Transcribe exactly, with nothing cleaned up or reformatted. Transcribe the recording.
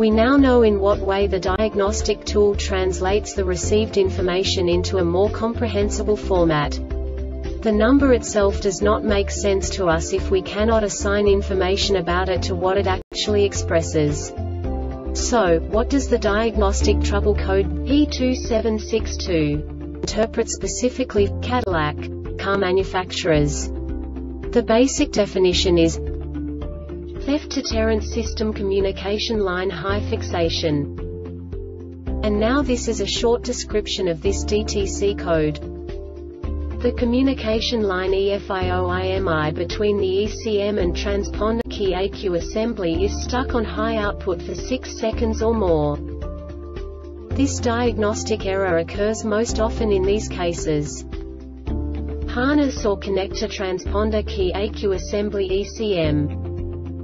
We now know in what way the diagnostic tool translates the received information into a more comprehensible format. The number itself does not make sense to us if we cannot assign information about it to what it actually expresses. So, what does the diagnostic trouble code P two seven six two interpret specifically for Cadillac car manufacturers? The basic definition is theft deterrent system communication line high fixation. And now this is a short description of this D T C code. The communication line E F I I M I between the E C M and transponder key E C U assembly is stuck on high output for six seconds or more. This diagnostic error occurs most often in these cases. Harness or connector transponder key E C U assembly E C M.